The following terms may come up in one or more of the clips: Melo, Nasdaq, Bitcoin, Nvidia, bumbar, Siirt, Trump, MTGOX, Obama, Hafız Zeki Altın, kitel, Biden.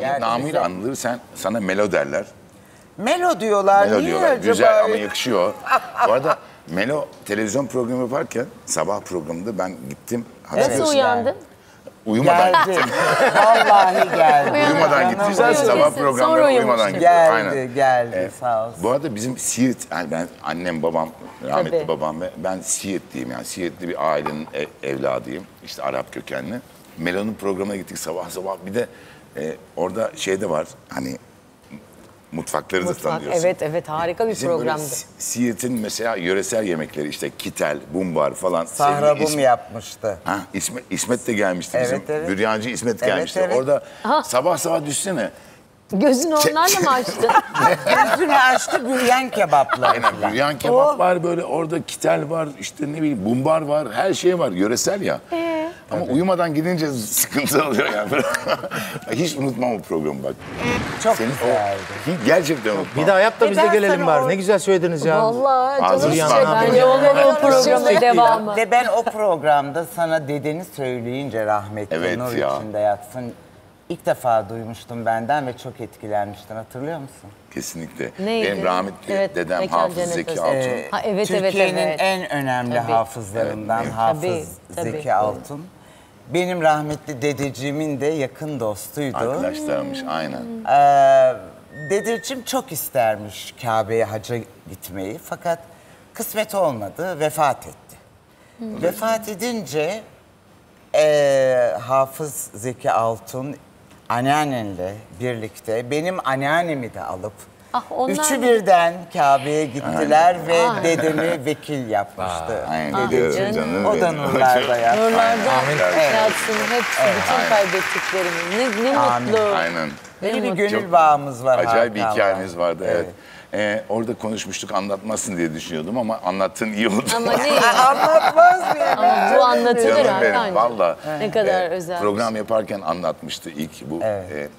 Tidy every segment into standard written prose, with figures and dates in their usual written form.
Yani namıyla anılır, sen sana Melo derler. Melo diyorlar. Melo diyorlar. Güzel ama yakışıyor. Bu arada Melo televizyon programı yaparken sabah programında ben gittim. Nasıl uyandın? Uyumadan geldi. Gittim. Vallahi geldi. Uyumadan gittim. Güzel sabah programda uyumadan gittim. Geldi, aynen. Geldi. Sağ olsun. Bu arada bizim Siirt, yani ben annem, babam, rahmetli tabii babam ve ben Siirtliyim, yani Siirtli bir ailenin evladıyım. İşte Arap kökenli. Melo'nun programına gittik sabah sabah. Bir de orada şey de var, hani mutfakları da tanıyorsun. Evet evet, harika bir programdı. Siirt'in mesela yöresel yemekleri, işte kitel, bumbar falan. Sahra bum yapmıştı. Ha, İsmet de gelmişti evet, bizim. Evet. Büryancı İsmet gelmişti. Evet. Orada aha, sabah sabah düşsene. Gözünü onlarla mı açtı? Gözünü açtı büryan kebapla. Aynen, büryan kebap var böyle, orada kitel var, işte ne bileyim bumbar var, her şey var, yöresel ya. Ama tabii uyumadan gidince sıkıntı oluyor yani. Hiç unutmam o programı bak. Çok güzeldi. Gerçekten unutmam. Bir daha yap da biz de gelelim bari. Ne güzel söylediniz ya. Vallahi canım işte ben o programın devamı. Ve ben o programda sana dedeni söyleyince rahmetli, evet, nur ya içinde yatsın, İlk defa duymuştum benden ve çok etkilenmiştin, hatırlıyor musun? Kesinlikle. Neydi? Benim rahmetli evet, dedem Hafız Zeki Altın. Evet, Türkiye'nin evet, en önemli tabii hafızlarından evet, Hafız tabii, Zeki tabii Altın. Benim rahmetli dedeciğimin de yakın dostuydu. Arkadaşlarmış aynen. Dedeciğim çok istermiş Kabe'ye haca gitmeyi, fakat kısmet olmadı, vefat etti. Hmm. Vefat edince Hafız Zeki Altın anneannenle birlikte benim anneannemi de alıp ah, üçü birden Kabe'ye gittiler aynen, ve ah, dedemi vekil yapmıştı. Aynen, canım. O da nurlarda yatsın. Nurlarda yatsın. Hepsi, evet, bütün kaybettiklerimiz. Ne mutlu. Aynen. Böyle bir gönül çok bağımız var. Acayip bir hikayemiz vardı, evet, evet. Orada konuşmuştuk, anlatmasın diye düşünüyordum ama anlattın, iyi oldu. Ama ne? Anlatmaz diye. Ama bu anlatılır abi. Valla. Ne kadar özel. Program yaparken anlatmıştı ilk bu. Evet.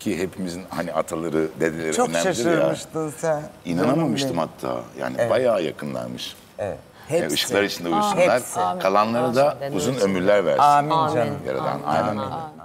Ki hepimizin hani ataları, dedeleri çok önemlidir ya. Çok şaşırmıştın sen. İnanamamıştım hatta. Yani evet, bayağı yakınlarmış. Evet. Hepsi. Işıklar içinde uyusunlar. Kalanlara da uzun ömürler versin. Amin canım. Yaradan. Amin.